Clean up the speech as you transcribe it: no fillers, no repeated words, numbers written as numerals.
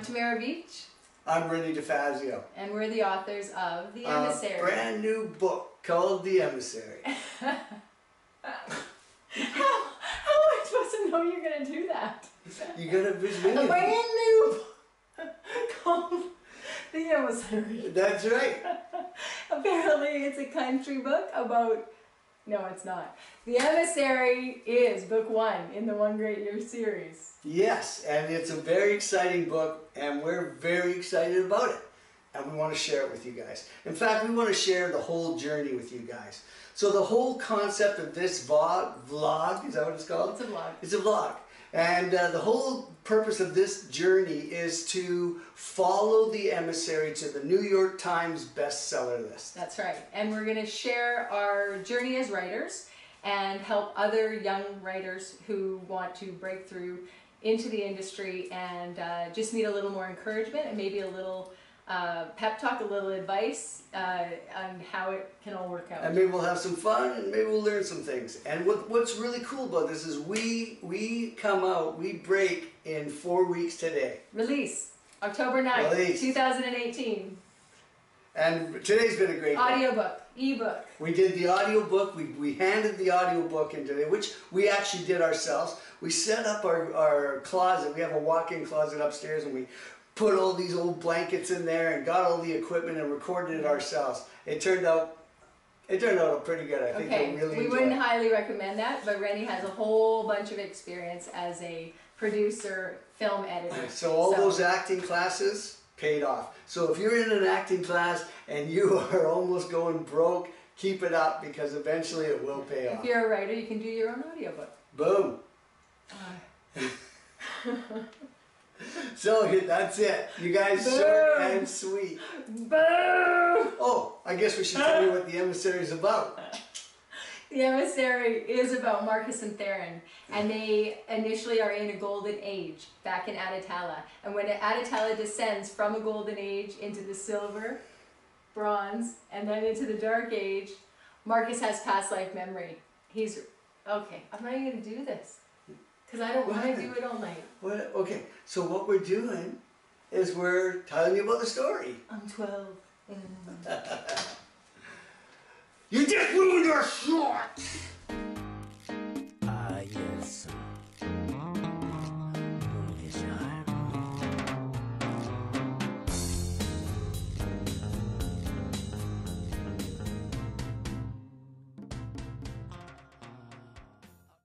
I'm Tamara Veitch. I'm Rene DeFazio. And we're the authors of The Emissary. A brand new book called The Emissary. How am I supposed to know you're going to do that? You're going to visualize it. A brand new book called The Emissary. That's right. Apparently it's a country book about... No, it's not. The Emissary is book one in the One Great Year series. Yes, and it's a very exciting book, and we're very excited about it. And we want to share it with you guys. In fact, we want to share the whole journey with you guys. So the whole concept of this vlog, is that what it's called? It's a vlog. It's a vlog. And the whole purpose of this journey is to follow The Emissary to the New York Times bestseller list. That's right. And we're going to share our journey as writers and help other young writers who want to break through into the industry and just need a little more encouragement and maybe a little pep talk, a little advice on how it can all work out. And maybe we'll have some fun and maybe we'll learn some things. And what's really cool about this is we break in 4 weeks today. Release, October 9th, 2018. And today's been a great day. Audiobook, ebook. We did the audiobook. We handed the audiobook in today, which we actually did ourselves. We set up our closet. We have a walk-in closet upstairs, and we put all these old blankets in there and got all the equipment and recorded it ourselves. It turned out pretty good. I think they really We wouldn't highly recommend that, but Rene has a whole bunch of experience as a producer, film editor. So all those acting classes paid off. So if you're in an acting class and you are almost going broke, keep it up, because eventually it will pay off. If you're a writer, you can do your own audiobook. Boom. So that's it, you guys. Boom. Short and sweet. Boom. Oh, I guess we should tell you what The Emissary is about. The Emissary is about Marcus and Theron, and they initially are in a golden age back in Adetala. And when Adetala descends from a golden age into the silver, bronze, and then into the dark age, Marcus has past life memory. He's, okay, I'm not even going to do this, because I don't want to do it all night. What? Okay, so what we're doing is we're telling you about the story. I'm 12. You just ruined our show!